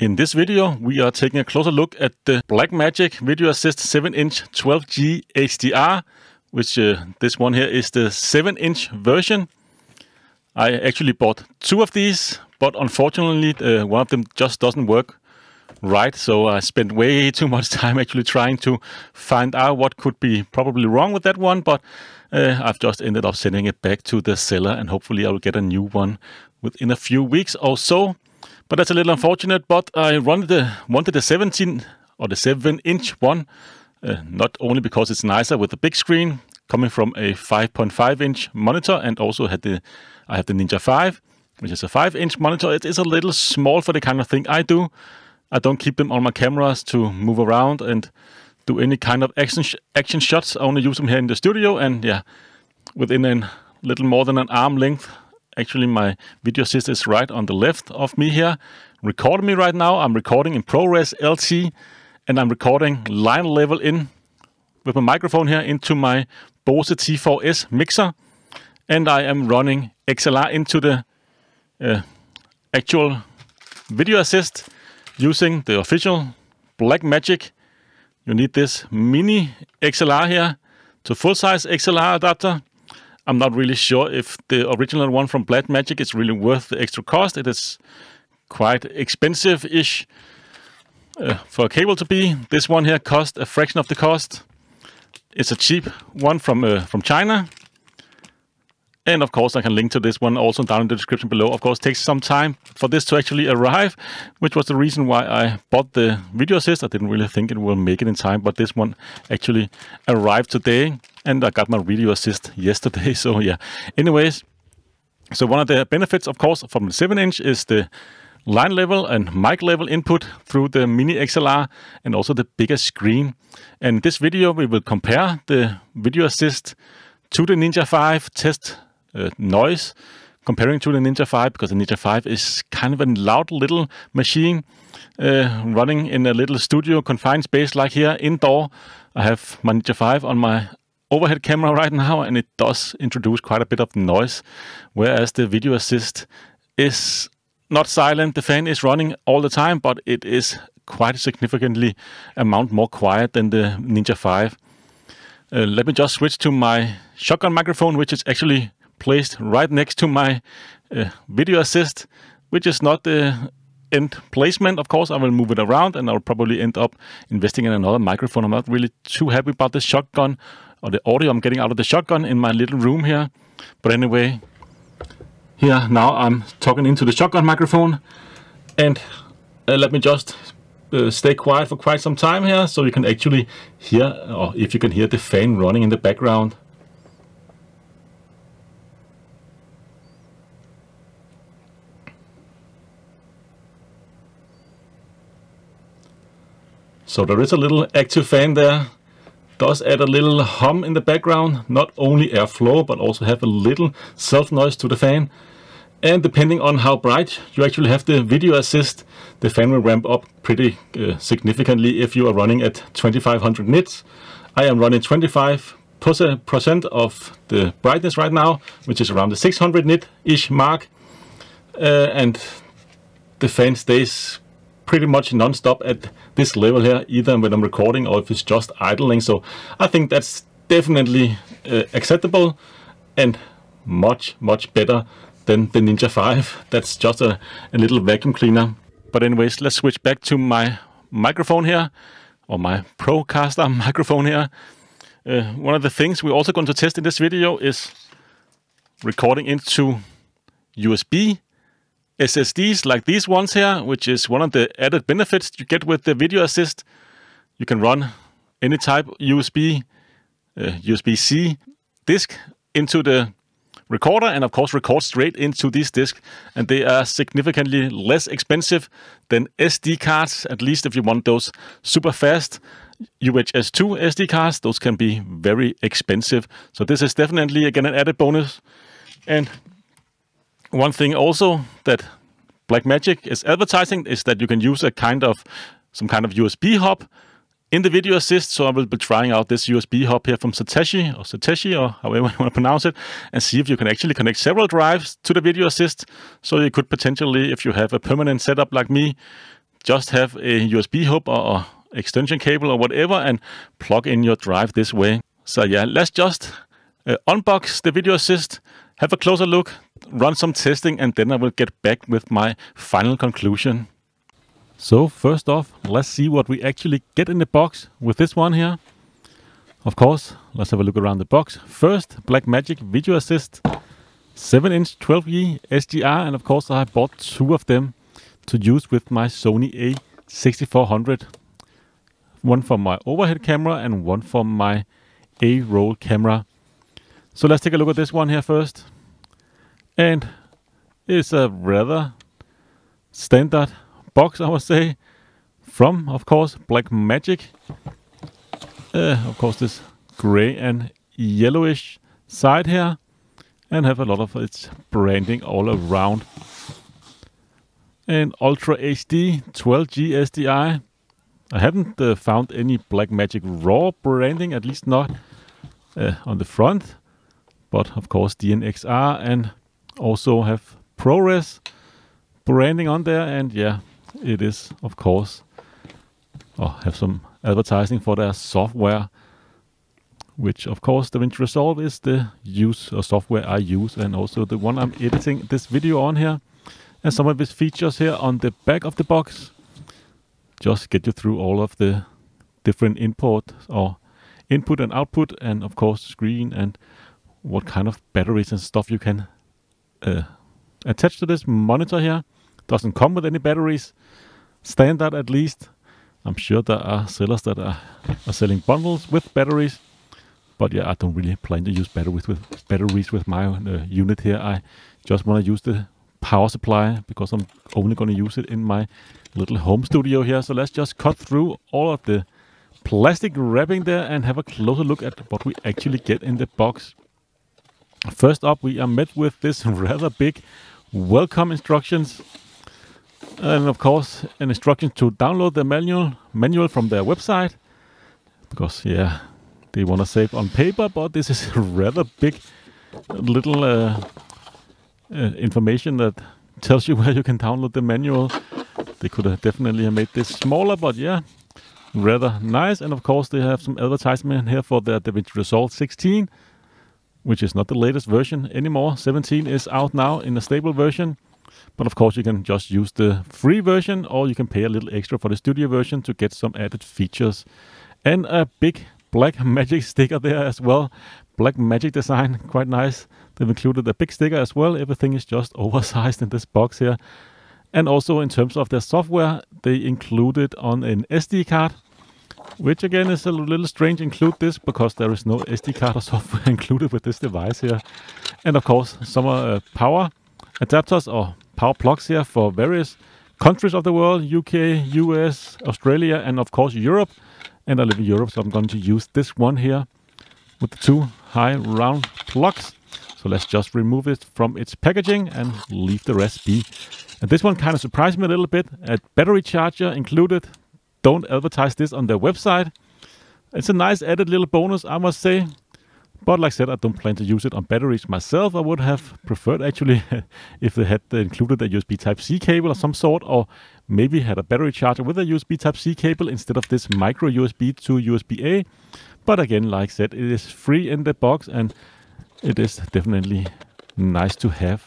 In this video, we are taking a closer look at the Blackmagic Video Assist 7-inch 12G HDR, which this one here is the 7-inch version. I actually bought two of these, but unfortunately one of them just doesn't work right, so I spent way too much time actually trying to find out what could be probably wrong with that one, but I've just ended up sending it back to the seller, and hopefully I will get a new one within a few weeks or so. But that's a little unfortunate, but I wanted the 17 or the 7-inch one, not only because it's nicer with the big screen coming from a 5.5-inch monitor, and also I have the Ninja 5, which is a 5-inch monitor. It is a little small for the kind of thing I do. I don't keep them on my cameras to move around and do any kind of action shots. I only use them here in the studio, and yeah, within a little more than an arm length. Actually, my video assist is right on the left of me here, recording me right now. I'm recording in ProRes LT, and I'm recording line level in with my microphone here into my Bose T4S mixer. And I am running XLR into the actual video assist using the official Blackmagic. You need this mini XLR here to full-size XLR adapter. I'm not really sure if the original one from Blackmagic is really worth the extra cost. It is quite expensive-ish for a cable to be. This one here cost a fraction of the cost. It's a cheap one from China. And of course I can link to this one also down in the description below. Of course it takes some time for this to actually arrive, which was the reason why I bought the Video Assist. I didn't really think it will make it in time, but this one actually arrived today. And I got my Video Assist yesterday, so yeah. Anyways, so one of the benefits, of course, from the 7-inch is the line level and mic level input through the mini XLR and also the bigger screen. And in this video, we will compare the Video Assist to the Ninja 5, test noise, comparing to the Ninja 5, because the Ninja 5 is kind of a loud little machine running in a little studio confined space like here, indoor. I have my Ninja 5 on my overhead camera right now, and it does introduce quite a bit of noise, whereas the Video Assist is not silent. The fan is running all the time, but it is quite a significantly amount more quiet than the Ninja 5. Let me just switch to my shotgun microphone, which is actually placed right next to my Video Assist, which is not the end placement. Of course, I will move it around, and I'll probably end up investing in another microphone. I'm not really too happy about the shotgun, or the audio I'm getting out of the shotgun in my little room here. But anyway, here now I'm talking into the shotgun microphone, and let me just stay quiet for quite some time here, so you can actually hear, or if you can hear the fan running in the background. So there is a little active fan there. Does add a little hum in the background, not only airflow, but also have a little self-noise to the fan. And depending on how bright you actually have the Video Assist, the fan will ramp up pretty significantly if you are running at 2500 nits. I am running 25% of the brightness right now, which is around the 600 nit-ish mark. And the fan stays pretty much non-stop at this level here, either when I'm recording or if it's just idling. So I think that's definitely acceptable and much better than the Ninja 5. That's just a little vacuum cleaner. But anyways, let's switch back to my microphone here, or my Procaster microphone here. One of the things we're also going to test in this video is recording into USB SSDs like these ones here, which is one of the added benefits you get with the Video Assist. You can run any type USB-C disk into the recorder, and of course record straight into these discs, and they are significantly less expensive than SD cards, at least if you want those super fast UHS-2 SD cards. Those can be very expensive, so this is definitely again an added bonus. And one thing also that Blackmagic is advertising is that you can use some kind of USB hub in the Video Assist. So I will be trying out this USB hub here from Satechi, or however you want to pronounce it, and see if you can actually connect several drives to the Video Assist. So you could potentially, if you have a permanent setup like me, just have a USB hub or extension cable or whatever and plug in your drive this way. So yeah, let's just unbox the Video Assist, have a closer look, run some testing, and then I will get back with my final conclusion. So first off, let's see what we actually get in the box with this one here. Of course, let's have a look around the box. First, Blackmagic Video Assist 7-inch 12E SDR, and of course I bought two of them to use with my Sony A6400. One for my overhead camera and one for my A-roll camera. So let's take a look at this one here first. And it's a rather standard box, I would say, from, of course, Blackmagic. Of course, this gray and yellowish side here, and have a lot of its branding all around. And Ultra HD 12G SDI. I haven't found any Blackmagic RAW branding, at least not on the front. But of course, DNxHR, and also have ProRes branding on there. And yeah, it is, of course, have some advertising for their software, which of course DaVinci Resolve is the software I use, and also the one I'm editing this video on here. And some of its features here on the back of the box just get you through all of the different input and output, and of course screen, and what kind of batteries and stuff you can attach to this monitor here. Doesn't come with any batteries, standard at least. I'm sure there are sellers that are selling bundles with batteries, but yeah, I don't really plan to use batteries with my unit here. I just want to use the power supply because I'm only going to use it in my little home studio here. So let's just cut through all of the plastic wrapping there and have a closer look at what we actually get in the box. First up, we are met with this rather big welcome instructions, and of course an instruction to download the manual from their website, because yeah, they want to save on paper, but this is a rather big little information that tells you where you can download the manual. They could have definitely made this smaller, but yeah, rather nice. And of course they have some advertisement here for their DaVinci Resolve 16, which is not the latest version anymore. 17 is out now in a stable version, but of course you can just use the free version, or you can pay a little extra for the studio version to get some added features. And a big Blackmagic sticker there as well. Blackmagic design, quite nice. They've included a big sticker as well. Everything is just oversized in this box here. And also in terms of their software, they included on an SD card, which again is a little strange include this, because there is no SD card or software included with this device here. And of course some power adapters or power plugs here for various countries of the world: UK, US, Australia, and of course Europe. And I live in Europe, so I'm going to use this one here with the two high round plugs. So let's just remove it from its packaging and leave the rest be. And this one kind of surprised me a little bit. A battery charger included. Don't advertise this on their website. It's a nice added little bonus, I must say. But like I said, I don't plan to use it on batteries myself. I would have preferred actually if they had included a USB Type-C cable of some sort, or maybe had a battery charger with a USB Type-C cable instead of this micro USB to USB-A. But again, like I said, it is free in the box, and it is definitely nice to have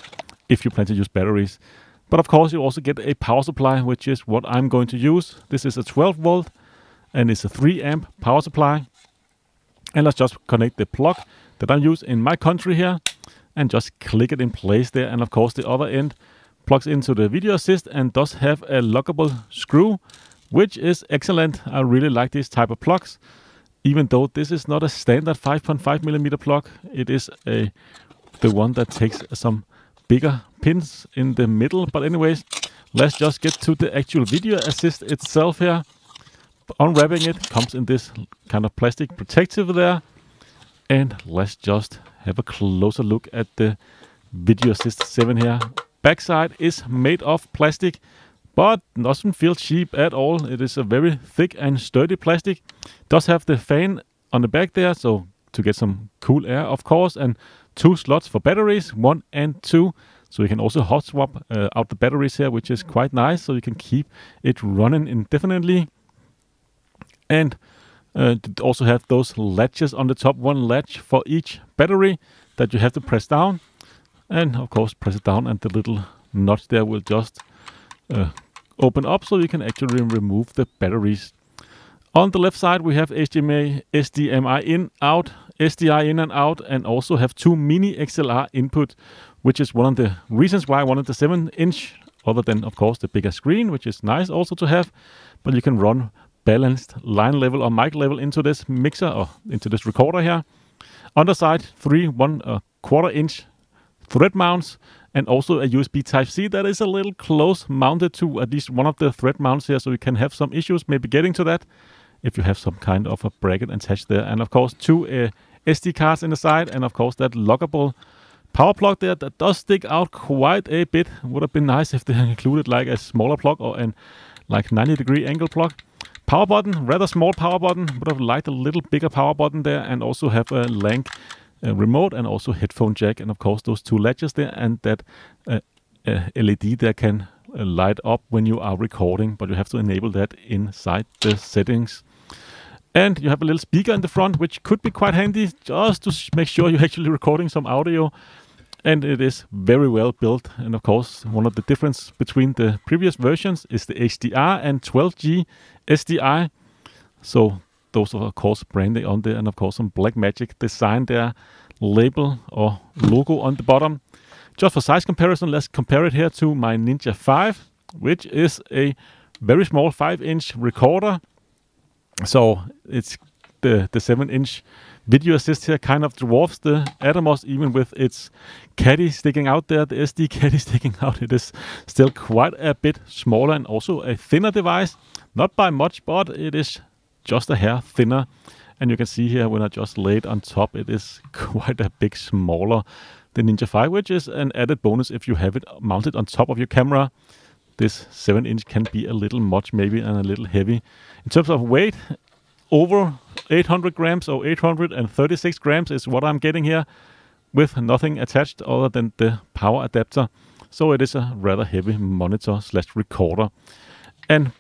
if you plan to use batteries. But of course you also get a power supply, which is what I'm going to use. This is a 12 volt and it's a 3 amp power supply. And let's just connect the plug that I use in my country here and just click it in place there. And of course the other end plugs into the Video Assist and does have a lockable screw, which is excellent. I really like these type of plugs. Even though this is not a standard 5.5mm plug, it is the one that takes some bigger pins in the middle. But anyways, let's just get to the actual Video Assist itself here. Unwrapping it, comes in this kind of plastic protective there. And let's just have a closer look at the Video Assist 7 here. Backside is made of plastic, but doesn't feel cheap at all. It is a very thick and sturdy plastic. Does have the fan on the back there, so to get some cool air, of course, and two slots for batteries, 1 and 2. So you can also hot swap out the batteries here, which is quite nice. So you can keep it running indefinitely. And also have those latches on the top, one latch for each battery that you have to press down. And of course, press it down and the little notch there will just open up, so you can actually remove the batteries. On the left side, we have HDMI in, out, SDI in and out, and also have two mini XLR input, which is one of the reasons why I wanted the 7-inch, other than, of course, the bigger screen, which is nice also to have. But you can run balanced line level or mic level into this mixer or into this recorder here. On the side, three 1/4-inch thread mounts, and also a USB Type-C that is a little close mounted to at least one of the thread mounts here, so you can have some issues maybe getting to that if you have some kind of a bracket attached there. And of course, two SD cards in the side, and of course that lockable power plug there that does stick out quite a bit. Would have been nice if they included like a smaller plug or an like 90-degree angle plug. Power button, rather small power button, would have liked a little bigger power button there, and also have a length remote and also headphone jack, and of course those two latches there, and that LED there can light up when you are recording, but you have to enable that inside the settings. And you have a little speaker in the front, which could be quite handy just to make sure you're actually recording some audio. And it is very well built. And of course, one of the differences between the previous versions is the HDR and 12G SDI. So those are, of course, branding on there, and of course some Blackmagic design there, label or logo on the bottom. Just for size comparison, let's compare it here to my Ninja 5, which is a very small 5-inch recorder. So it's the 7-inch video assist here kind of dwarfs the Atomos, even with its caddy sticking out there, the SD caddy sticking out. It is still quite a bit smaller and also a thinner device. Not by much, but it is just a hair thinner. And you can see here when I just lay it on top, it is quite a bit smaller than Ninja 5, which is an added bonus if you have it mounted on top of your camera. This 7-inch can be a little much maybe and a little heavy. In terms of weight, over 800 grams or 836 grams is what I'm getting here, with nothing attached other than the power adapter. So it is a rather heavy monitor slash recorder. And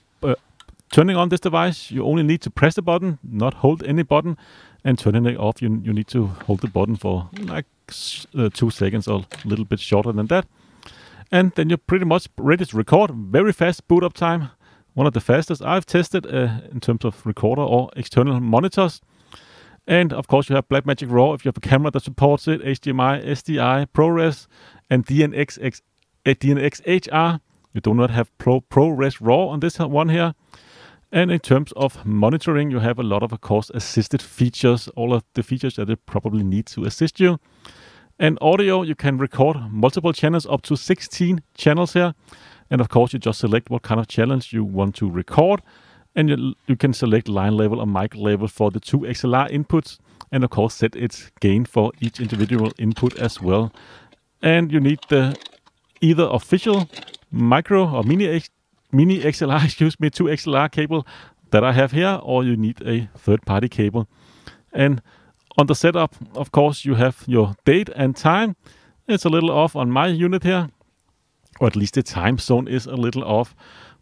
turning on this device, you only need to press the button, not hold any button. And turning it off, you need to hold the button for like 2 seconds or a little bit shorter than that. And then you're pretty much ready to record. Very fast boot up time. One of the fastest I've tested in terms of recorder or external monitors. And of course you have Blackmagic RAW if you have a camera that supports it, HDMI, SDI, ProRes, and DNxHR. You do not have ProRes RAW on this one here. And in terms of monitoring, you have a lot of course, assisted features, all of the features that it probably need to assist you. And audio, you can record multiple channels, up to 16 channels here. And of course, you just select what kind of challenge you want to record. And you can select line level or mic level for the two XLR inputs. And of course, set its gain for each individual input as well. And you need the either official micro or mini XLR, 2 XLR cable that I have here, or you need a third-party cable. And on the setup, of course, you have your date and time. It's a little off on my unit here, or at least the time zone is a little off,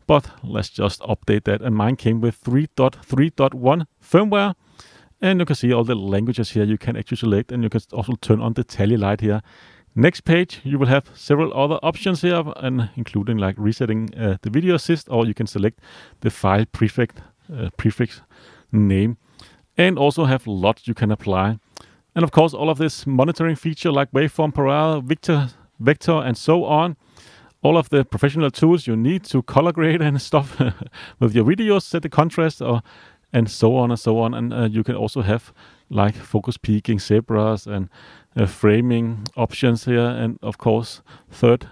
but let's just update that. And mine came with 3.3.1 firmware, and you can see all the languages here you can actually select, and you can also turn on the tally light here. Next page, you will have several other options here, and including like resetting the video assist, or you can select the file prefix name, and also have lots you can apply. And of course, all of this monitoring feature like waveform, parallel, vector, and so on. All of the professional tools you need to color grade and stuff with your videos, set the contrast, or and so on and so on. And you can also have like focus peaking, zebras, and framing options here, and of course third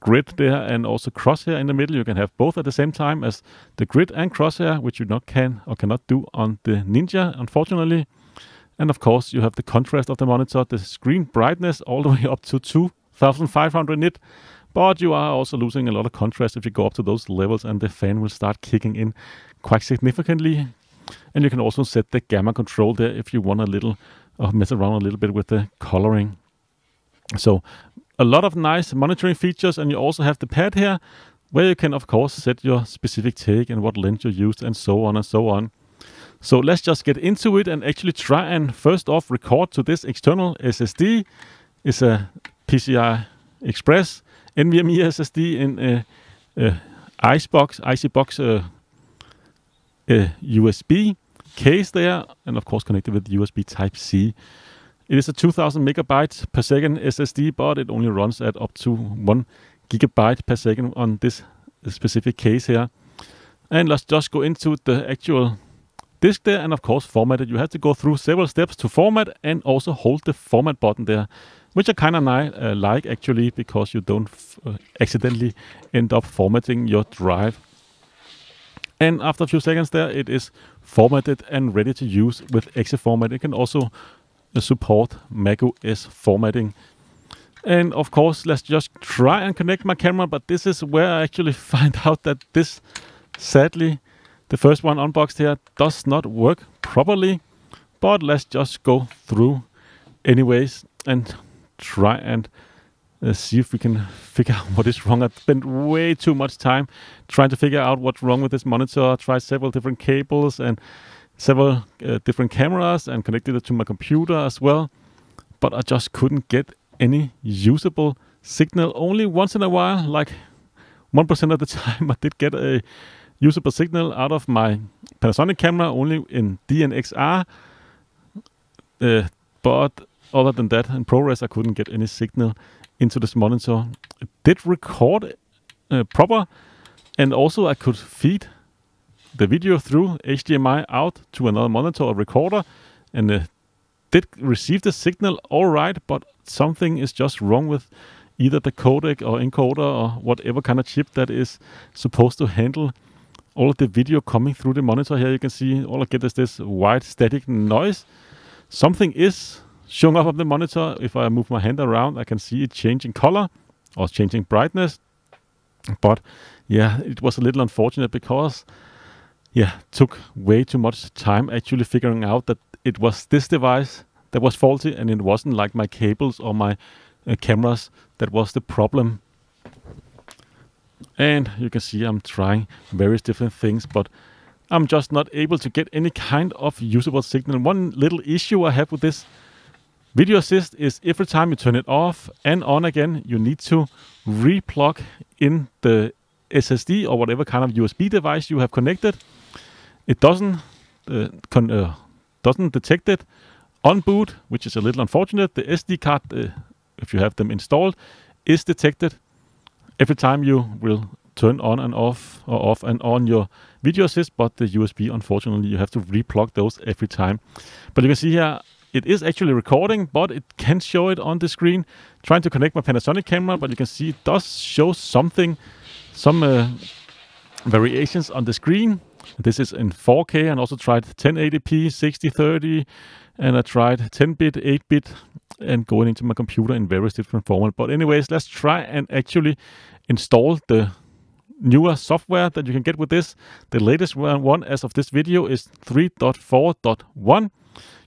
grid there, and also crosshair in the middle. You can have both at the same time as the grid and crosshair, which you cannot do on the Ninja, unfortunately. And of course you have the contrast of the monitor, the screen brightness all the way up to 2500 nit, but you are also losing a lot of contrast if you go up to those levels, and the fan will start kicking in quite significantly. And you can also set the gamma control there if you want to mess around a little bit with the coloring. So a lot of nice monitoring features, and you also have the pad here where you can of course set your specific take and what lens you used and so on and so on. So let's just get into it and actually try and first off record to this external SSD. It's a PCI Express NVMe SSD in a ICBox USB case there, and of course connected with USB Type-C. It is a 2000 megabytes per second SSD, but it only runs at up to 1 gigabyte per second on this specific case here. And let's just go into the actual disk there, and of course format it. You have to go through several steps to format and also hold the format button there, which I kind of like actually, because you don't accidentally end up formatting your drive. And after a few seconds there, it is formatted and ready to use with exe format. It can also support macOS formatting. And of course, let's just try and connect my camera, but this is where I actually find out that this, sadly, the first one unboxed here does not work properly. But let's just go through anyways and try and see if we can figure out what is wrong. I spent way too much time trying to figure out what's wrong with this monitor. I tried several different cables and several different cameras and connected it to my computer as well. But I just couldn't get any usable signal. Only once in a while, like 1% of the time, I did get a usable signal out of my Panasonic camera, only in DNxHR. But other than that, in ProRes, I couldn't get any signal into this monitor. It did record proper, and also I could feed the video through HDMI out to another monitor or recorder, and did receive the signal all right, but something is just wrong with either the codec or encoder or whatever kind of chip that is supposed to handle all of the video coming through the monitor. Here you can see all I get is this white static noise. Something is showing up on the monitor. If I move my hand around, I can see it changing color or changing brightness. But yeah, it was a little unfortunate because took way too much time actually figuring out that it was this device that was faulty, and it wasn't like my cables or my cameras that was the problem. And you can see I'm trying various different things, but I'm just not able to get any kind of usable signal. One little issue I have with this Video Assist is every time you turn it off and on again, you need to re-plug in the SSD or whatever kind of USB device you have connected. It doesn't detect it on boot, which is a little unfortunate. The SD card, if you have them installed, is detected every time you will turn on and off or off and on your Video Assist, but the USB, unfortunately, you have to re-plug those every time. But you can see here, it is actually recording, but it can show it on the screen. Trying to connect my Panasonic camera, but you can see it does show something, some variations on the screen. This is in 4K, and also tried 1080p, 60/30, and I tried 10-bit, 8-bit, and going into my computer in various different formats. But anyways, let's try and actually install the newer software that you can get with this. The latest one as of this video is 3.4.1.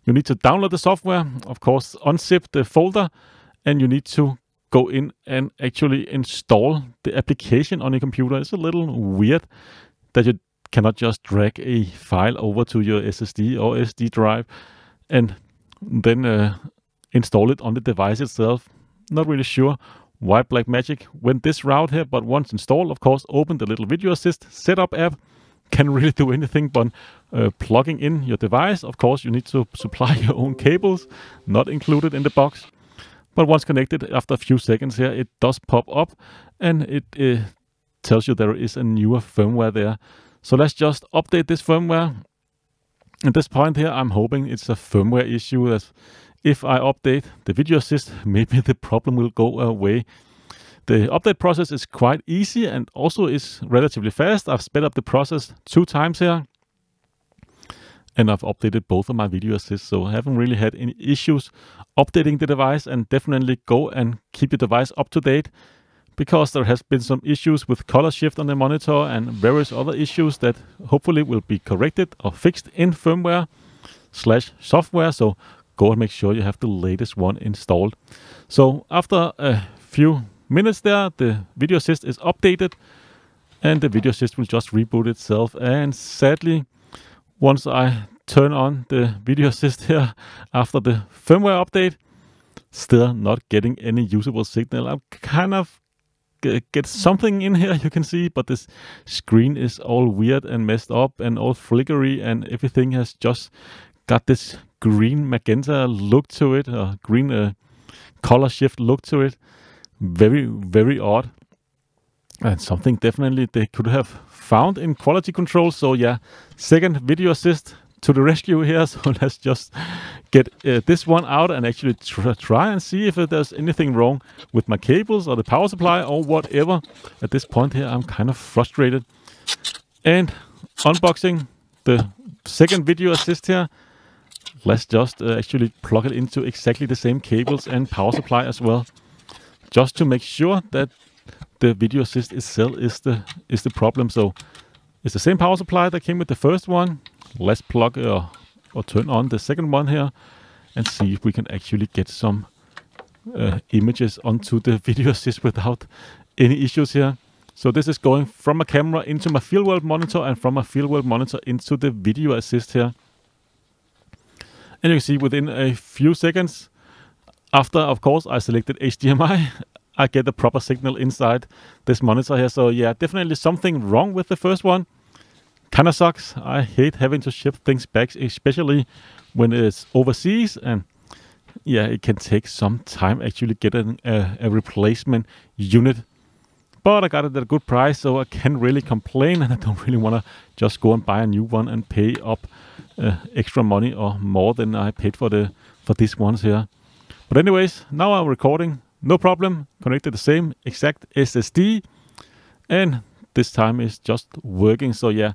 You need to download the software, of course, unzip the folder, and you need to go in and actually install the application on your computer. It's a little weird that you cannot just drag a file over to your SSD or SD drive and then install it on the device itself. Not really sure why Blackmagic went this route here, but once installed, of course, open the little Video Assist setup app. Can really do anything but plugging in your device. Of course, you need to supply your own cables, not included in the box. But once connected, after a few seconds here, it does pop up, and it tells you there is a newer firmware there. So let's just update this firmware. At this point here, I'm hoping it's a firmware issue. As if I update the Video Assist, maybe the problem will go away. The update process is quite easy and also is relatively fast. I've sped up the process 2 times here, and I've updated both of my Video Assists, so I haven't really had any issues updating the device. And definitely go and keep your device up to date, because there has been some issues with color shift on the monitor and various other issues that hopefully will be corrected or fixed in firmware/software. So go and make sure you have the latest one installed. So after a few minutes there, the Video Assist is updated and the Video Assist will just reboot itself. And sadly, once I turn on the Video Assist here after the firmware update, still not getting any usable signal. I kind of get something in here, you can see, but this screen is all weird and messed up and all flickery, and everything has just got this green magenta look to it, or green color shift look to it. Very, very odd, and something definitely they could have found in quality control. So yeah, second Video Assist to the rescue here. So let's just get this one out and actually try and see if there's anything wrong with my cables or the power supply or whatever. At this point here, I'm kind of frustrated. And unboxing the second Video Assist here, let's just actually plug it into exactly the same cables and power supply as well, just to make sure that the Video Assist itself is the problem. So it's the same power supply that came with the first one. Let's plug or turn on the second one here and see if we can actually get some images onto the Video Assist without any issues here. So this is going from a camera into my Feelworld monitor and from a Feelworld monitor into the Video Assist here. And you can see within a few seconds after, of course, I selected HDMI, I get the proper signal inside this monitor here. So yeah, definitely something wrong with the first one. Kind of sucks. I hate having to ship things back, especially when it's overseas. And yeah, it can take some time actually get a replacement unit. But I got it at a good price, so I can't really complain. And I don't really want to just go and buy a new one and pay up extra money or more than I paid for these ones here. But anyways, now I'm recording, no problem. Connected the same exact SSD, and this time it's just working. So yeah,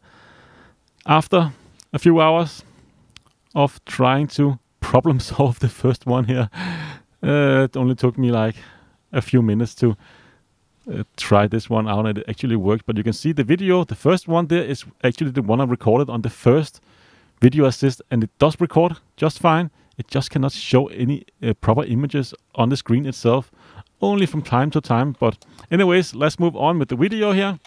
after a few hours of trying to problem solve the first one here, it only took me like a few minutes to try this one out, and it actually worked. But you can see the video, the first one there is actually the one I recorded on the first Video Assist, and it does record just fine. It just cannot show any proper images on the screen itself, only from time to time. But anyways, let's move on with the video here.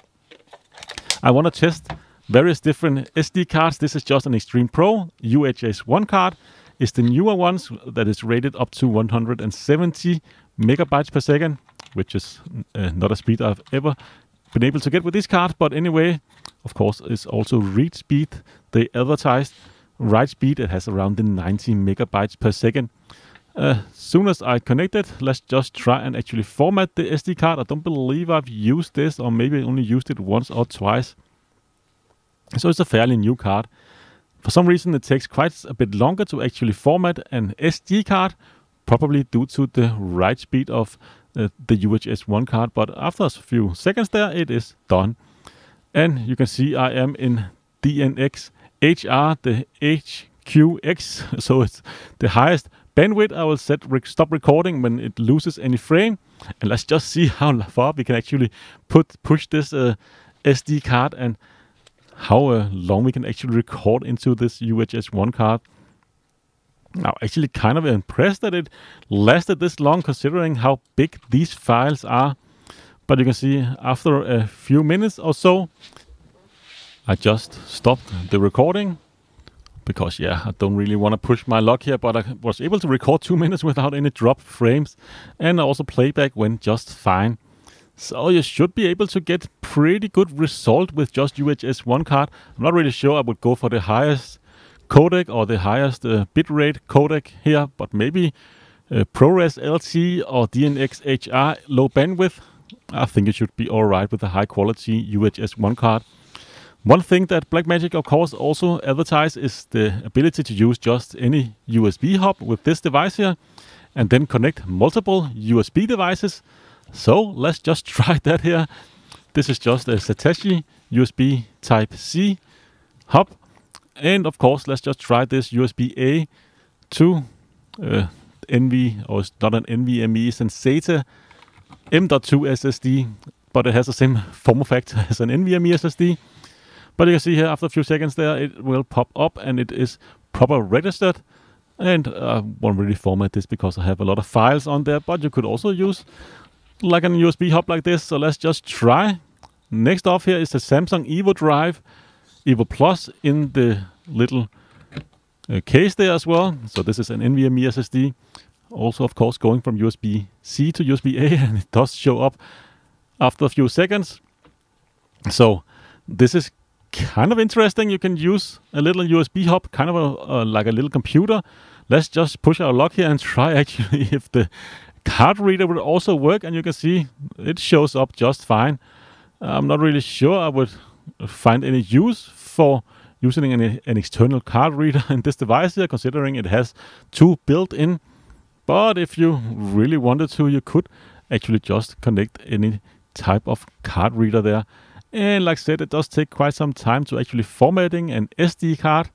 I want to test various different SD cards. This is just an Extreme Pro UHS-1 card. It's the newer ones that is rated up to 170 megabytes per second, which is not a speed I've ever been able to get with this card. But anyway, of course, it's also read speed. They advertised write speed. It has around the 90 megabytes per second. As soon as I connect it, let's just try and actually format the SD card. I don't believe I've used this, or maybe I only used it once or twice. So it's a fairly new card. For some reason, it takes quite a bit longer to actually format an SD card, probably due to the write speed of the UHS-1 card, but after a few seconds there, it is done. And you can see I am in DNxHR, the HQX, so it's the highest bandwidth. I will set stop recording when it loses any frame, and let's just see how far we can actually push this SD card and how long we can actually record into this UHS-1 card. I'm actually kind of impressed that it lasted this long, considering how big these files are. But you can see after a few minutes or so, I just stopped the recording because, yeah, I don't really want to push my luck here, but I was able to record 2 minutes without any drop frames, and also playback went just fine. So you should be able to get pretty good result with just UHS-1 card. I'm not really sure I would go for the highest codec or the highest bitrate codec here, but maybe ProRes LT or DNxHR low bandwidth. I think it should be all right with a high quality UHS-1 card. One thing that Blackmagic, of course, also advertise is the ability to use just any USB hub with this device here, and then connect multiple USB devices. So let's just try that here. This is just a Satechi USB Type-C hub. And of course, let's just try this USB-A to NV, or it's not an NVMe, it's an SATA M.2 SSD, but it has the same form factor as an NVMe SSD. But you can see here, after a few seconds there, it will pop up and it is proper registered. And I won't really format this because I have a lot of files on there, but you could also use like an USB hub like this, so let's just try. Next off here is the Samsung Evo drive, Evo Plus, in the little case there as well. So this is an NVMe SSD, also of course going from USB-C to USB-A, and it does show up after a few seconds. So this is kind of interesting. You can use a little USB hub, kind of like a little computer. Let's just push our luck here and try actually if the card reader would also work, and you can see it shows up just fine. I'm not really sure I would find any use for using an external card reader in this device here, considering it has two built-in. But if you really wanted to, you could actually just connect any type of card reader there. And like I said, it does take quite some time to actually formatting an SD card,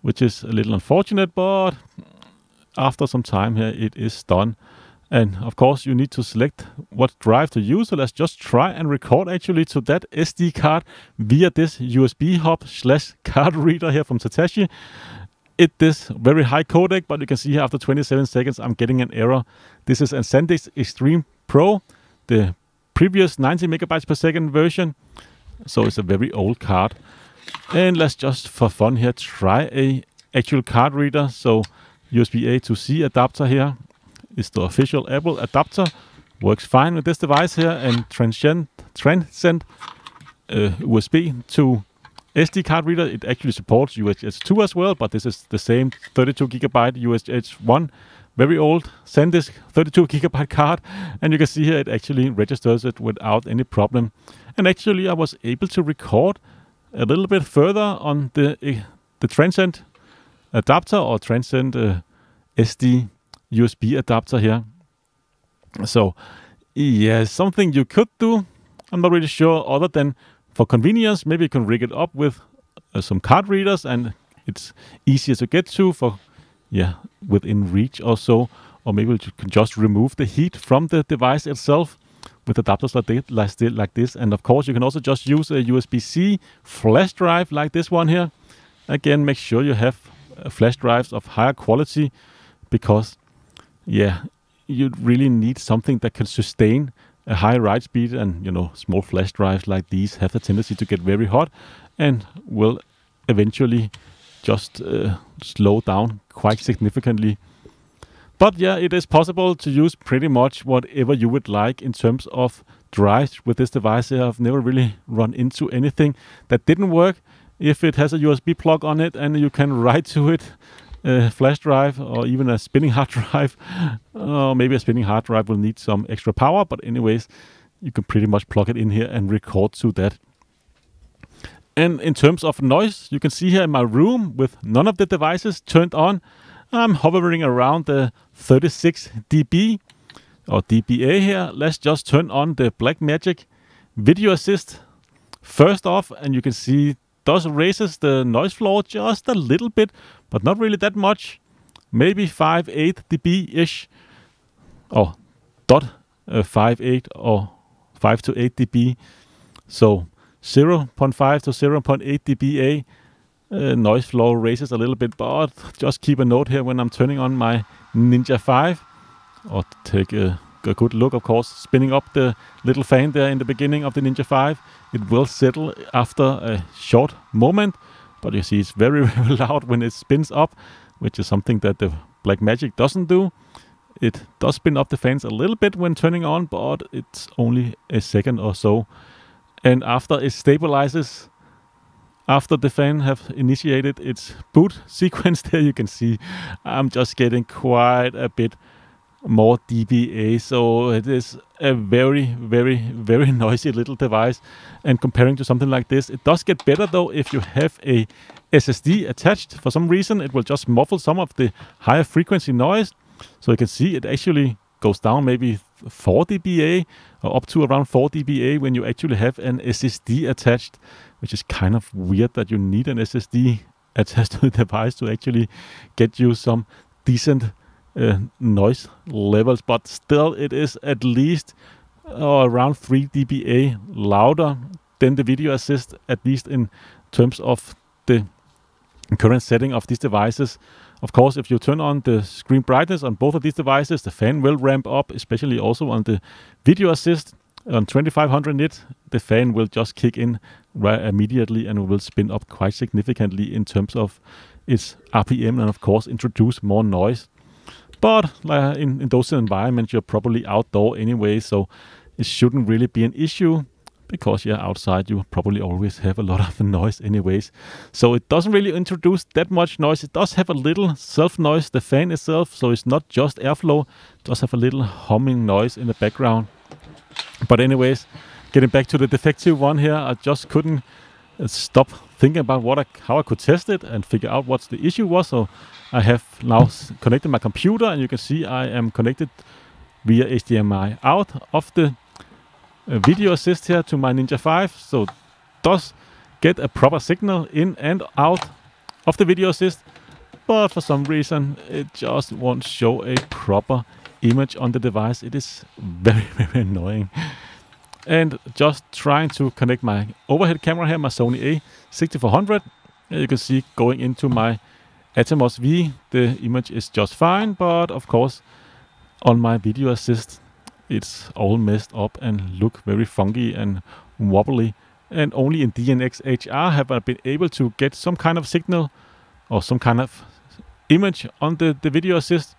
which is a little unfortunate, but after some time here, it is done. And of course, you need to select what drive to use. So let's just try and record actually to that SD card via this USB hub / card reader here from Satechi. It is very high codec, but you can see here after 27 seconds, I'm getting an error. This is a SanDisk Extreme Pro, the previous 90 megabytes per second version. So it's a very old card. And let's just for fun here, try a actual card reader. So USB-A to C adapter here. Is the official Apple adapter, works fine with this device here, and Transcend USB to SD card reader. It actually supports UHS-2 as well, but this is the same 32GB UHS-1, very old SanDisk 32GB card, and you can see here it actually registers it without any problem. And actually I was able to record a little bit further on the Transcend adapter, or Transcend SD USB adapter here. So yeah, something you could do. I'm not really sure, other than for convenience, maybe you can rig it up with some card readers, and it's easier to get to for, yeah, within reach or so. Or maybe you can just remove the heat from the device itself with adapters like this. And of course, you can also just use a USB-C flash drive like this one here. Again, make sure you have flash drives of higher quality, because yeah, you really need something that can sustain a high write speed, and you know, small flash drives like these have the tendency to get very hot and will eventually just slow down quite significantly. But yeah, it is possible to use pretty much whatever you would like in terms of drives with this device. I've never really run into anything that didn't work if it has a USB plug on it and you can write to it. A flash drive, or even a spinning hard drive. Maybe a spinning hard drive will need some extra power, but anyways, you can pretty much plug it in here and record to that. And in terms of noise, you can see here in my room with none of the devices turned on, I'm hovering around the 36 dB or dBA here. Let's just turn on the Blackmagic Video Assist first off, and you can see it does raises the noise floor just a little bit, but not really that much, maybe 5.8 dB-ish, or 0.58 or 5 to 8 dB. So 0.5 to 0.8 dBA noise floor raises a little bit, but just keep a note here when I'm turning on my Ninja 5, or take a good look, of course, spinning up the little fan there in the beginning of the Ninja 5. It will settle after a short moment, but you see it's very, very loud when it spins up, which is something that the Blackmagic doesn't do. It does spin up the fans a little bit when turning on, but it's only a second or so. And after it stabilizes, after the fan have initiated its boot sequence there, you can see I'm just getting quite a bit more dBA. So it is a very, very, very noisy little device, and comparing to something like this, it does get better though if you have a SSD attached. For some reason it will just muffle some of the higher frequency noise, so you can see it actually goes down maybe 4 dBA or up to around 4 dBA when you actually have an SSD attached, which is kind of weird that you need an SSD attached to the device to actually get you some decent noise levels. But still, it is at least around 3 dBA louder than the Video Assist, at least in terms of the current setting of these devices. Of course, if you turn on the screen brightness on both of these devices, the fan will ramp up, especially also on the Video Assist. On 2500 nit, the fan will just kick in right immediately and will spin up quite significantly in terms of its RPM and, of course, introduce more noise. But in those environments, you're probably outdoor anyway, so it shouldn't really be an issue. Because you're outside, you probably always have a lot of noise anyways. So it doesn't really introduce that much noise. It does have a little self-noise, the fan itself, so it's not just airflow. It does have a little humming noise in the background. But anyways, getting back to the defective one here, I just couldn't stop thinking about how I could test it and figure out what the issue was. So I have now connected my computer, and you can see I am connected via HDMI out of the Video Assist here to my Ninja 5, so it does get a proper signal in and out of the Video Assist, but for some reason it just won't show a proper image on the device. It is very, very annoying. And just trying to connect my overhead camera here, my Sony A6400, you can see going into my Atomos V, the image is just fine, but of course on my Video Assist, it's all messed up and look very funky and wobbly. And only in DNxHR have I been able to get some kind of signal or some kind of image on the Video Assist.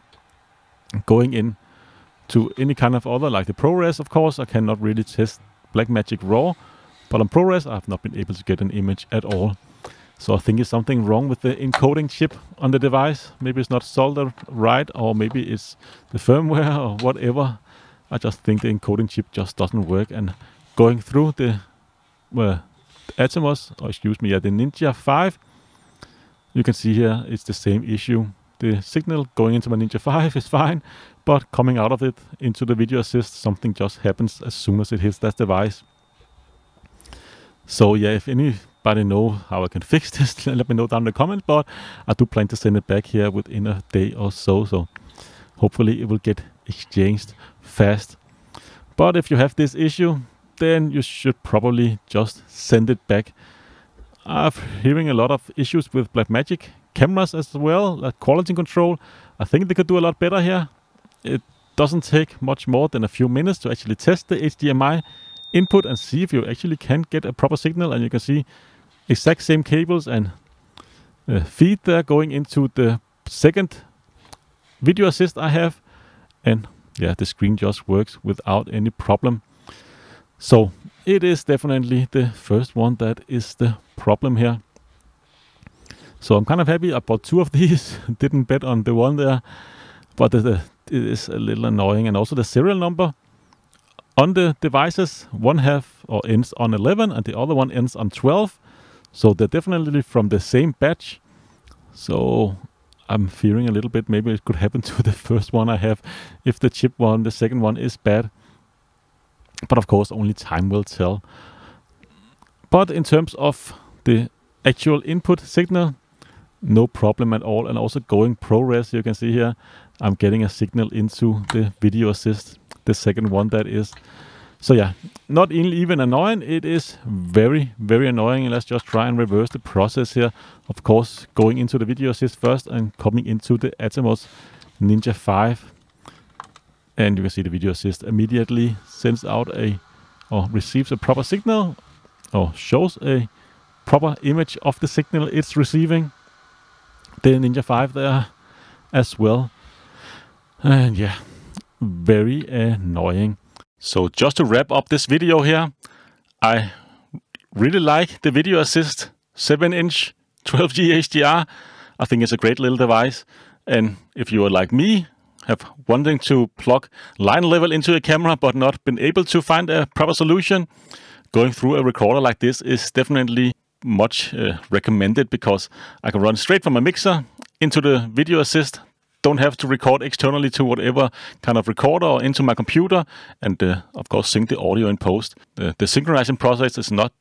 Going in to any kind of other, like the ProRes, of course, I cannot really test Blackmagic RAW. But on ProRes, I have not been able to get an image at all. So I think it's something wrong with the encoding chip on the device. Maybe it's not soldered right, or maybe it's the firmware or whatever. I just think the encoding chip just doesn't work, and going through the Atomos, or excuse me, the Ninja 5, you can see here it's the same issue. The signal going into my Ninja 5 is fine, but coming out of it into the Video Assist, something just happens as soon as it hits that device. So yeah, if anybody knows how I can fix this, let me know down in the comments, but I do plan to send it back here within a day or so, so hopefully it will get exchanged fast. But if you have this issue, then you should probably just send it back. I'm hearing a lot of issues with Blackmagic cameras as well, like quality control. I think they could do a lot better here. It doesn't take much more than a few minutes to actually test the HDMI input and see if you actually can get a proper signal. And you can see exact same cables and feed there going into the second Video Assist I have, and yeah, the screen just works without any problem. So it is definitely the first one that is the problem here. So I'm kind of happy I bought two of these. Didn't bet on the one there, but it is a little annoying. And also the serial number on the devices, one ends on 11 and the other one ends on 12. So they're definitely from the same batch. So I'm fearing a little bit, maybe it could happen to the first one I have, if the chip one, the second one is bad. But of course, only time will tell. But in terms of the actual input signal, no problem at all. And also going ProRes, you can see here, I'm getting a signal into the Video Assist, the second one that is. So yeah, not even annoying, it is very, very annoying. Let's just try and reverse the process here. Of course, going into the Video Assist first and coming into the Atomos Ninja 5. And you can see the Video Assist immediately sends out or receives a proper signal, or shows a proper image of the signal it's receiving. The Ninja 5 there as well. And yeah, very annoying. So just to wrap up this video here, I really like the Video Assist 7-inch 12G HDR. I think it's a great little device. And if you are like me, have wanting to plug line level into a camera but not been able to find a proper solution, going through a recorder like this is definitely much recommended, because I can run straight from a mixer into the Video Assist. Don't have to record externally to whatever kind of recorder or into my computer, and of course sync the audio in post. The synchronizing process is not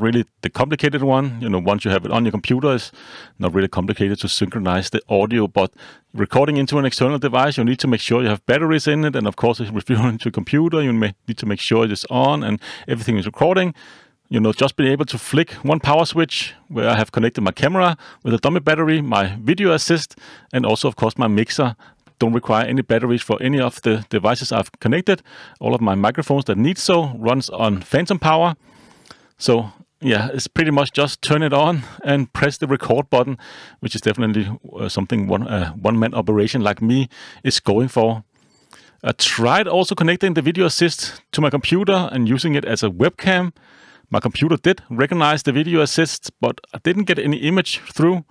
really the complicated one. You know, once you have it on your computer, it's not really complicated to synchronize the audio. But recording into an external device, you need to make sure you have batteries in it, and of course, if you're into a computer, you need to make sure it is on and everything is recording. you know, just been able to flick one power switch where I have connected my camera with a dummy battery, my video assist, and also of course my mixer. Don't require any batteries for any of the devices I've connected. All of my microphones that need so runs on phantom power. So yeah, it's pretty much just turn it on and press the record button, which is definitely something one-man operation like me is going for. I tried also connecting the video assist to my computer and using it as a webcam. My computer did recognize the video assist, but I didn't get any image through.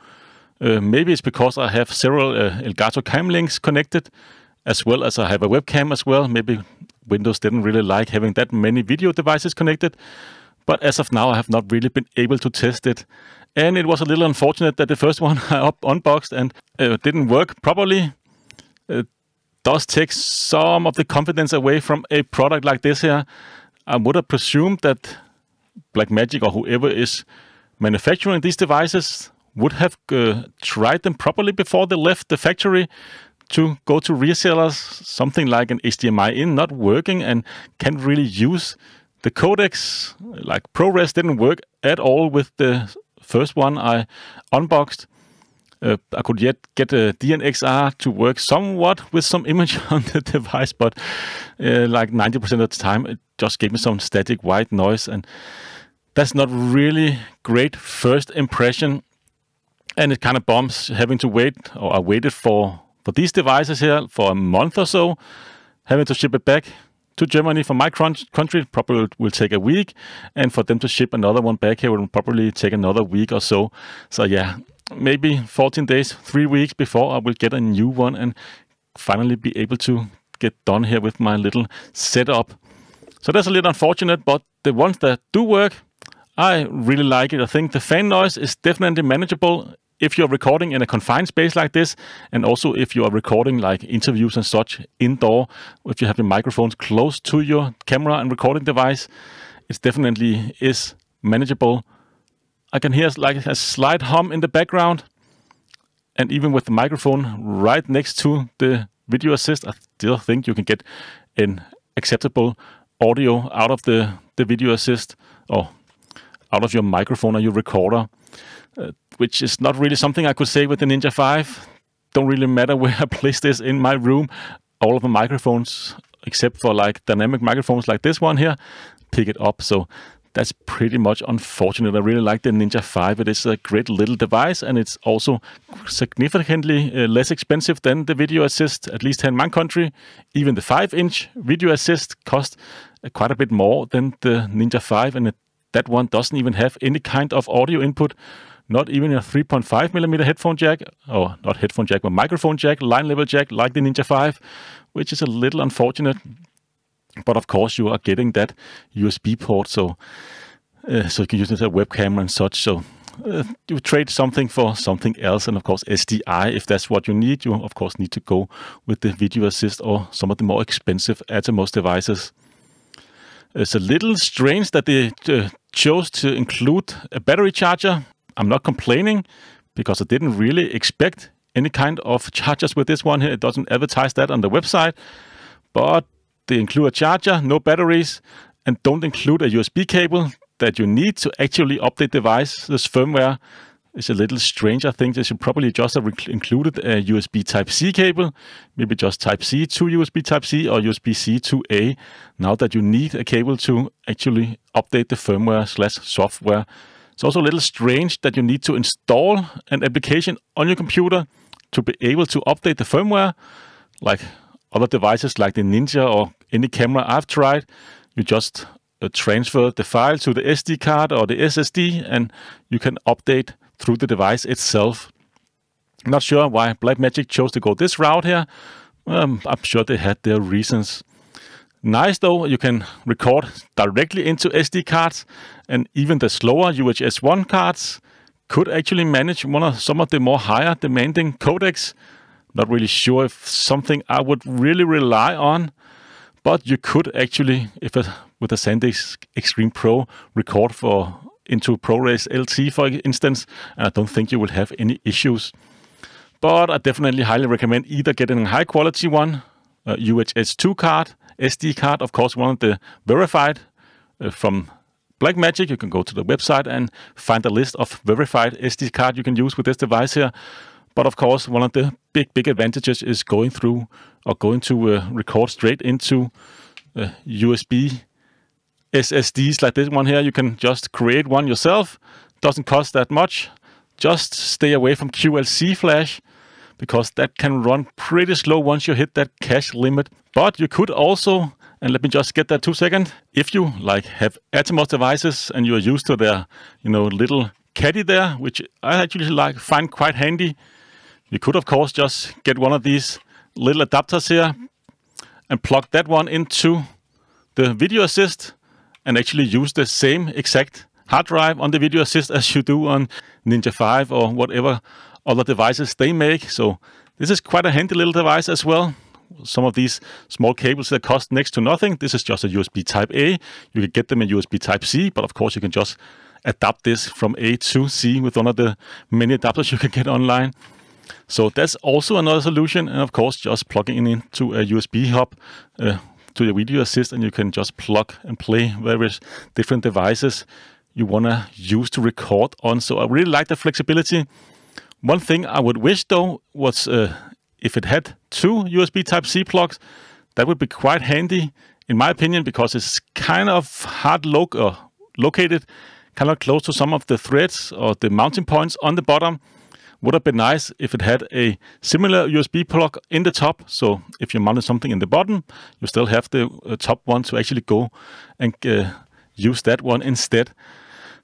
Maybe it's because I have several Elgato cam links connected, as well as I have a webcam as well. Maybe Windows didn't really like having that many video devices connected. But as of now, I have not really been able to test it. And it was a little unfortunate that the first one I unboxed and didn't work properly. It does take some of the confidence away from a product like this here. I would have presumed that Blackmagic or whoever is manufacturing these devices would have tried them properly before they left the factory to go to resellers. Something like an HDMI in not working and can't really use the codecs. Like ProRes didn't work at all with the first one I unboxed. I could yet get a DNxHR to work somewhat with some image on the device, but like 90% of the time it just gave me some static white noise, and that's not really great first impression. And it kind of bumps having to wait, or I waited for these devices here for a month or so, having to ship it back to Germany. For my country, it probably will take a week, and for them to ship another one back here will probably take another week or so. So yeah, maybe 14 days, 3 weeks before I will get a new one and finally be able to get done here with my little setup. So that's a little unfortunate, but the ones that do work, I really like it. I think the fan noise is definitely manageable if you're recording in a confined space like this, and also if you are recording like interviews and such indoor, if you have the microphones close to your camera and recording device. It definitely is manageable. I can hear like a slight hum in the background, and even with the microphone right next to the video assist, I still think you can get an acceptable audio out of the video assist, or out of your microphone or your recorder, which is not really something I could say with the Ninja 5. Don't really matter where I place this in my room. All of the microphones, except for like dynamic microphones like this one here, pick it up. So that's pretty much unfortunate. I really like the Ninja 5. It is a great little device, and it's also significantly less expensive than the video assist, at least in my country. Even the 5-inch video assist cost quite a bit more than the Ninja 5, and that one doesn't even have any kind of audio input, not even a 3.5mm headphone jack, or not headphone jack, but microphone jack, line level jack, like the Ninja 5, which is a little unfortunate. But of course you are getting that USB port, so you can use it as a webcam and such. So you trade something for something else, and of course SDI, if that's what you need. You of course need to go with the video assist or some of the more expensive Atomos devices. It's a little strange that they chose to include a battery charger. I'm not complaining, because I didn't really expect any kind of chargers with this one here. It doesn't advertise that on the website, but they include a charger, no batteries, and don't include a USB cable that you need to actually update device. This firmware is a little strange. I think they should probably just have included a USB Type-C cable, maybe just Type-C to USB Type-C or USB-C to A, now that you need a cable to actually update the firmware / software. It's also a little strange that you need to install an application on your computer to be able to update the firmware. Like other devices like the Ninja or any camera I've tried, you just transfer the file to the SD card or the SSD, and you can update through the device itself. I'm not sure why Blackmagic chose to go this route here. I'm sure they had their reasons. Nice though, you can record directly into SD cards, and even the slower UHS-1 cards could actually manage some of the more higher demanding codecs. Not really sure if something I would really rely on, but you could actually, with a SanDisk Extreme Pro, record into ProRes LT, for instance, and I don't think you will have any issues. But I definitely highly recommend either getting a high-quality one, a UHS-2 card, SD card, of course one of the verified from Blackmagic. You can go to the website and find a list of verified SD card you can use with this device here. But of course, one of the big advantages is going to record straight into USB SSDs like this one here. You can just create one yourself. Doesn't cost that much. Just stay away from QLC flash, because that can run pretty slow once you hit that cache limit. But you could also, and let me just get that 2 seconds, if you like have Atomos devices and you're used to their, you know, little caddy there, which I actually like, find quite handy, you could of course just get one of these little adapters here and plug that one into the Video Assist and actually use the same exact hard drive on the Video Assist as you do on Ninja 5 or whatever other devices they make. So this is quite a handy little device as well. Some of these small cables that cost next to nothing. This is just a USB Type A. You can get them in USB Type C, but of course you can just adapt this from A to C with one of the many adapters you can get online. So that's also another solution. And of course, just plugging it into a USB hub to your Video Assist, and you can just plug and play various different devices you want to use to record on. So I really like the flexibility. One thing I would wish though was if it had two USB Type-C plugs, that would be quite handy in my opinion, because it's kind of hard located kind of close to some of the threads or the mounting points on the bottom. Would have been nice if it had a similar USB plug in the top. So if you mounted something in the bottom, you still have the top one to actually go and use that one instead.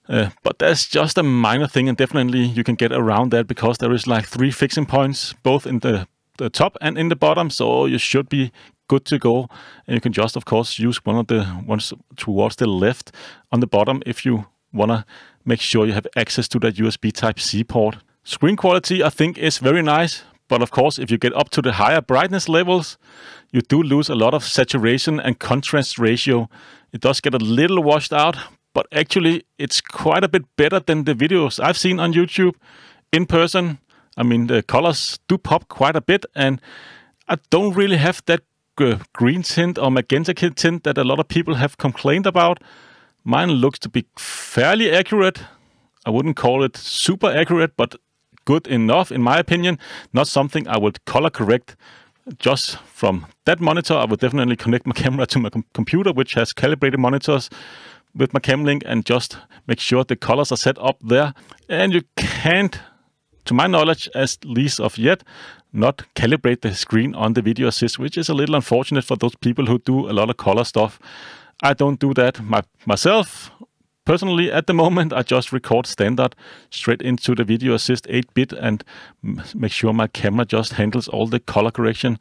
But that's just a minor thing, and definitely you can get around that because there is like 3 fixing points both in the top and in the bottom, so you should be good to go. And you can just of course use one of the ones towards the left on the bottom if you want to make sure you have access to that USB Type-C port. Screen quality I think is very nice, but of course if you get up to the higher brightness levels, you do lose a lot of saturation and contrast ratio. It does get a little washed out, but actually it's quite a bit better than the videos I've seen on YouTube in person. I mean, the colors do pop quite a bit, and I don't really have that green tint or magenta tint that a lot of people have complained about. Mine looks to be fairly accurate. I wouldn't call it super accurate, but good enough in my opinion. Not something I would color correct just from that monitor. I would definitely connect my camera to my computer, which has calibrated monitors, with my cam link, and just make sure the colors are set up there. And you can't, to my knowledge, at least of yet, not calibrate the screen on the Video Assist, which is a little unfortunate for those people who do a lot of color stuff. I don't do that myself. Personally, at the moment, I just record standard straight into the Video Assist 8-bit and make sure my camera just handles all the color correction.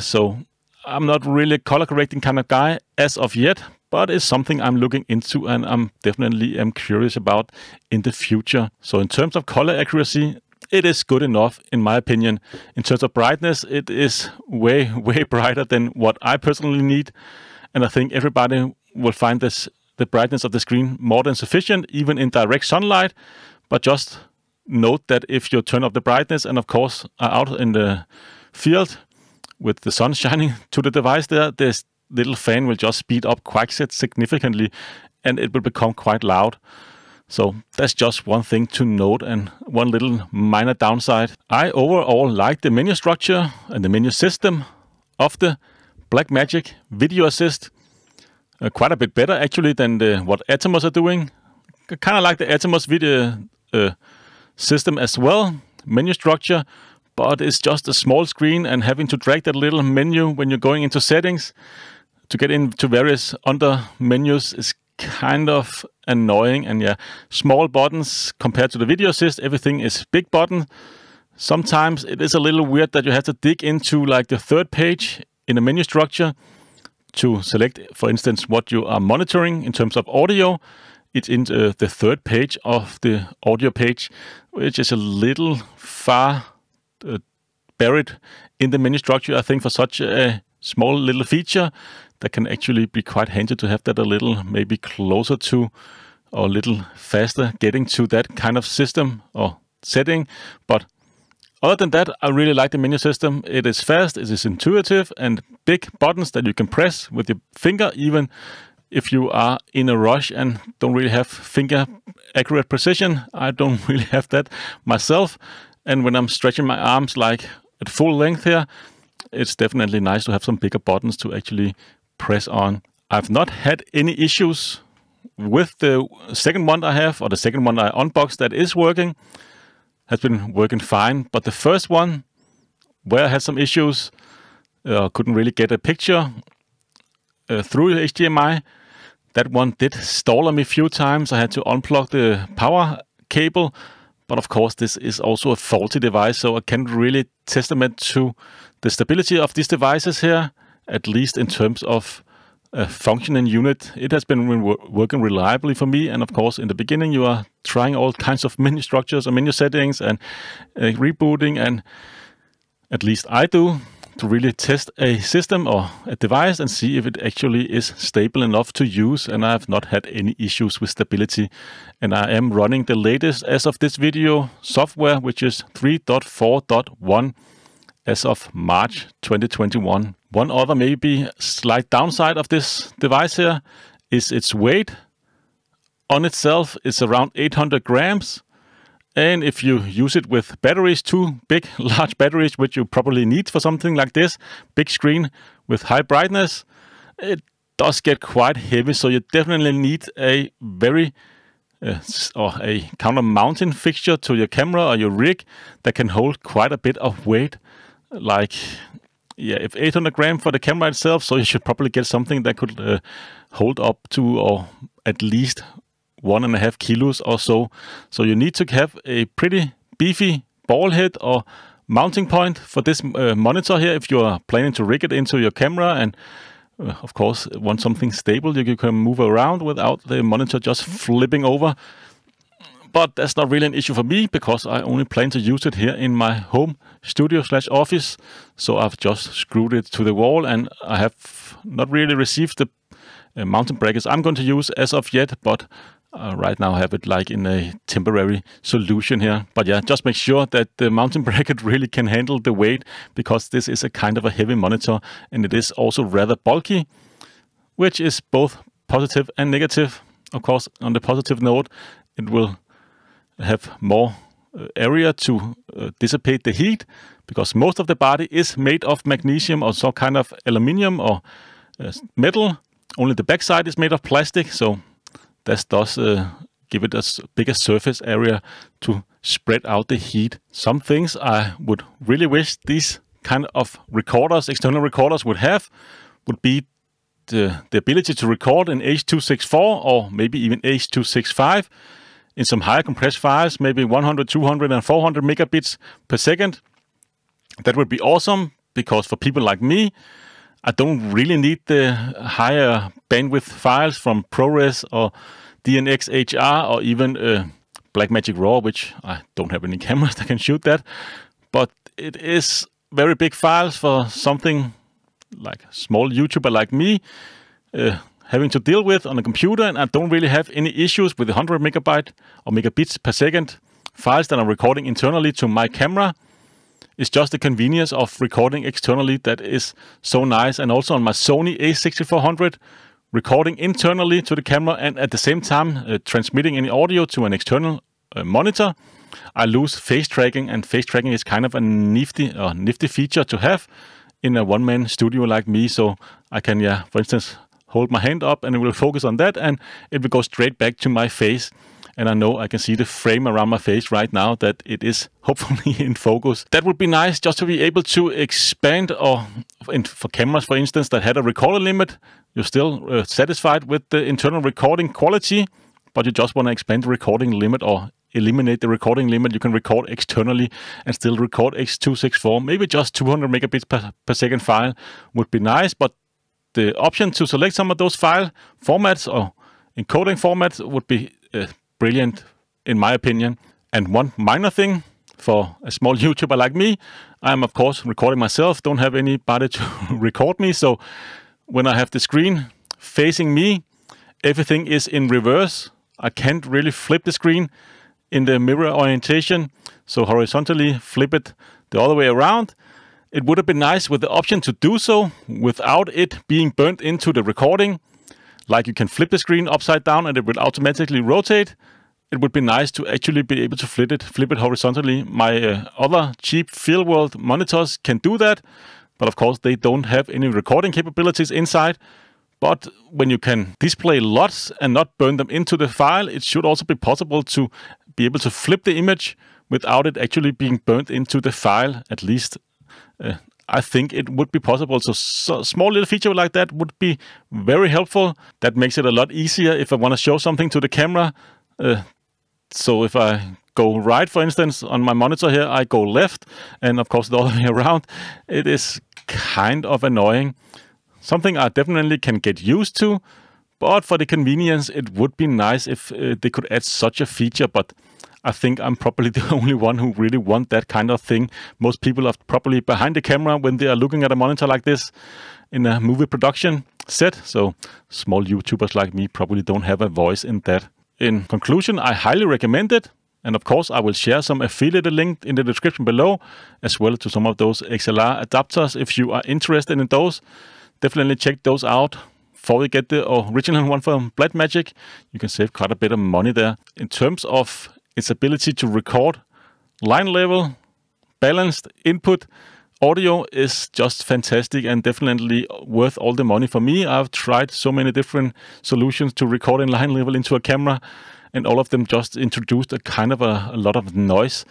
So I'm not really a color correcting kind of guy as of yet, but it's something I'm looking into and I'm definitely curious about in the future. So in terms of color accuracy, it is good enough in my opinion. In terms of brightness, it is way brighter than what I personally need. And I think everybody will find this, the brightness of the screen, more than sufficient, even in direct sunlight. But just note that if you turn up the brightness and of course are out in the field with the sun shining to the device there, there's little fan will just speed up quite significantly and it will become quite loud. So that's just one thing to note and one little minor downside. I overall like the menu structure and the menu system of the Blackmagic Video Assist quite a bit better actually than what Atomos are doing. I kind of like the Atomos video system as well, menu structure, but it's just a small screen and having to drag that little menu when you're going into settings to get into various under menus is kind of annoying. And yeah, small buttons compared to the Video Assist, everything is big button. Sometimes it is a little weird that you have to dig into like the third page in the menu structure to select, for instance, what you are monitoring in terms of audio. It's in the third page of the audio page, which is a little far buried in the menu structure, I think, for such a small little feature. That can actually be quite handy to have that a little maybe closer to or a little faster getting to that kind of system or setting. But other than that, I really like the menu system. It is fast, it is intuitive, and big buttons that you can press with your finger even if you are in a rush and don't really have finger accurate precision. I don't really have that myself. And when I'm stretching my arms like at full length here, it's definitely nice to have some bigger buttons to actually press on. I've not had any issues with the second one I have, or the second one I unboxed that is working. Has been working fine, but the first one where I had some issues, couldn't really get a picture through HDMI. That one did stall on me a few times. I had to unplug the power cable, but of course this is also a faulty device, so I can't really testament to the stability of these devices here, at least in terms of a functioning unit. It has been working reliably for me, and of course in the beginning you are trying all kinds of menu structures and menu settings and rebooting, and at least I do, to really test a system or a device and see if it actually is stable enough to use, and I have not had any issues with stability. And I am running the latest, as of this video, software, which is 3.4.1 as of March 2021. One other maybe slight downside of this device here is its weight. On itself, it's around 800 grams. And if you use it with batteries, two big, large batteries, which you probably need for something like this, big screen with high brightness, it does get quite heavy. So you definitely need a very, or a counter-mounting fixture to your camera or your rig that can hold quite a bit of weight. Like, yeah, if 800 gram for the camera itself, so you should probably get something that could hold up to, or at least 1.5 kilos or so. So you need to have a pretty beefy ball head or mounting point for this monitor here if you are planning to rig it into your camera, and of course want something stable you can move around without the monitor just flipping over. But that's not really an issue for me, because I only plan to use it here in my home studio slash office. So I've just screwed it to the wall, and I have not really received the mounting brackets I'm going to use as of yet, but right now I have it like in a temporary solution here. But yeah, just make sure that the mounting bracket really can handle the weight, because this is a kind of a heavy monitor, and it is also rather bulky, which is both positive and negative. Of course, on the positive note, it will have more area to dissipate the heat, because most of the body is made of magnesium or some kind of aluminium or metal. Only the backside is made of plastic, so that does give it a bigger surface area to spread out the heat. Some things I would really wish these kind of recorders, external recorders, would have would be the ability to record in H.264 or maybe even H.265 in some higher compressed files, maybe 100, 200 and 400 megabits per second. That would be awesome, because for people like me, I don't really need the higher bandwidth files from ProRes or DNxHR or even Blackmagic RAW, which I don't have any cameras that can shoot that. But it is very big files for something like small YouTuber like me having to deal with on a computer, and I don't really have any issues with the 100 megabyte or megabits per second files that I'm recording internally to my camera. It's just the convenience of recording externally that is so nice. And also on my Sony A6400, recording internally to the camera and at the same time transmitting any audio to an external monitor, I lose face tracking, and face tracking is kind of a nifty feature to have in a one-man studio like me. So I can, yeah, for instance, hold my hand up and it will focus on that, and it will go straight back to my face. And I know I can see the frame around my face right now, that it is hopefully in focus. That would be nice, just to be able to expand, or for cameras, for instance, that had a recorder limit. You're still satisfied with the internal recording quality, but you just want to expand the recording limit or eliminate the recording limit. You can record externally and still record H.264. Maybe just 200 megabits per second file would be nice, but the option to select some of those file formats or encoding formats would be brilliant, in my opinion. And one minor thing for a small YouTuber like me, I'm of course recording myself, don't have anybody to record me. So when I have the screen facing me, everything is in reverse. I can't really flip the screen in the mirror orientation. So horizontally flip it the other way around. It would have been nice with the option to do so without it being burnt into the recording. like you can flip the screen upside down and it will automatically rotate. It would be nice to actually be able to flip it horizontally. My other cheap Feelworld monitors can do that, but of course they don't have any recording capabilities inside. But when you can display lots and not burn them into the file, it should also be possible to be able to flip the image without it actually being burnt into the file, at least. I think it would be possible. So small little feature like that would be very helpful. That makes it a lot easier if I want to show something to the camera. So if I go right, for instance, on my monitor here, I go left, and of course the other way around. It is kind of annoying. Something I definitely can get used to, but for the convenience, it would be nice if they could add such a feature, but I think I'm probably the only one who really want that kind of thing. Most people are probably behind the camera when they are looking at a monitor like this in a movie production set, so small YouTubers like me probably don't have a voice in that. In conclusion, I highly recommend it, and of course I will share some affiliate link in the description below, as well to some of those XLR adapters if you are interested in those. Definitely check those out. Before we get the original one from Blackmagic, you can save quite a bit of money there. In terms of its ability to record line level, balanced input, audio is just fantastic and definitely worth all the money for me. I've tried so many different solutions to record in line level into a camera, and all of them just introduced a kind of a lot of noise.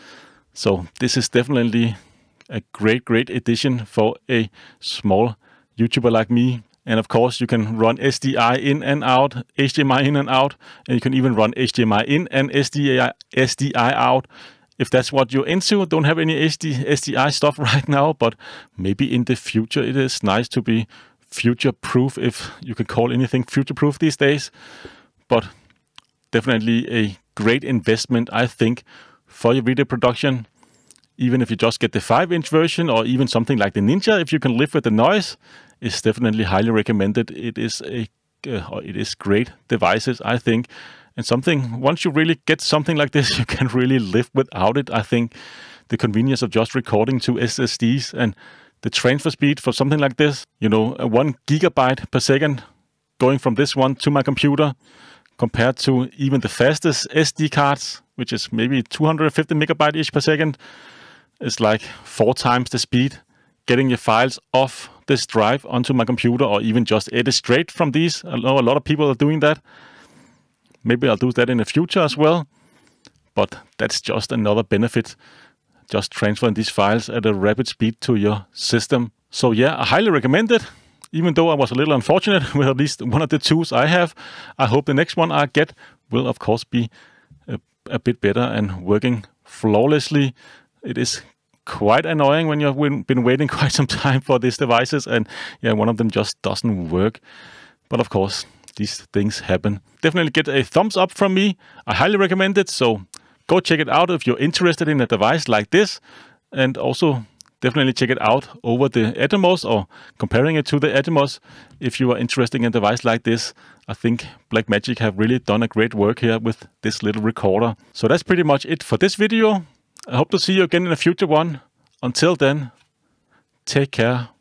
So this is definitely a great addition for a small YouTuber like me. And of course you can run SDI in and out, HDMI in and out, and you can even run HDMI in and SDI out. If that's what you're into, don't have any SDI stuff right now, but maybe in the future it is nice to be future-proof, if you can call anything future-proof these days. But definitely a great investment, I think, for your video production. Even if you just get the 5-inch version, or even something like the Ninja, if you can live with the noise, it's definitely highly recommended. It is great devices, I think, and something once you really get something like this, you can really live without it. I think the convenience of just recording to SSDs and the transfer speed for something like this, you know, 1 GB/s going from this one to my computer, compared to even the fastest SD cards, which is maybe 250 MB/s. It's like 4 times the speed. Getting your files off this drive onto my computer, or even just edit straight from these. I know a lot of people are doing that. Maybe I'll do that in the future as well. But that's just another benefit. Just transferring these files at a rapid speed to your system. So yeah, I highly recommend it. Even though I was a little unfortunate with at least one of the tools I have. I hope the next one I get will of course be a bit better and working flawlessly. It is quite annoying when you've been waiting quite some time for these devices, and yeah, one of them just doesn't work. But of course, these things happen. Definitely get a thumbs up from me. I highly recommend it, so go check it out if you're interested in a device like this. And also definitely check it out over the Atomos, or comparing it to the Atomos if you are interested in a device like this. I think Blackmagic have really done a great work here with this little recorder. So that's pretty much it for this video. I hope to see you again in a future one. Until then, take care.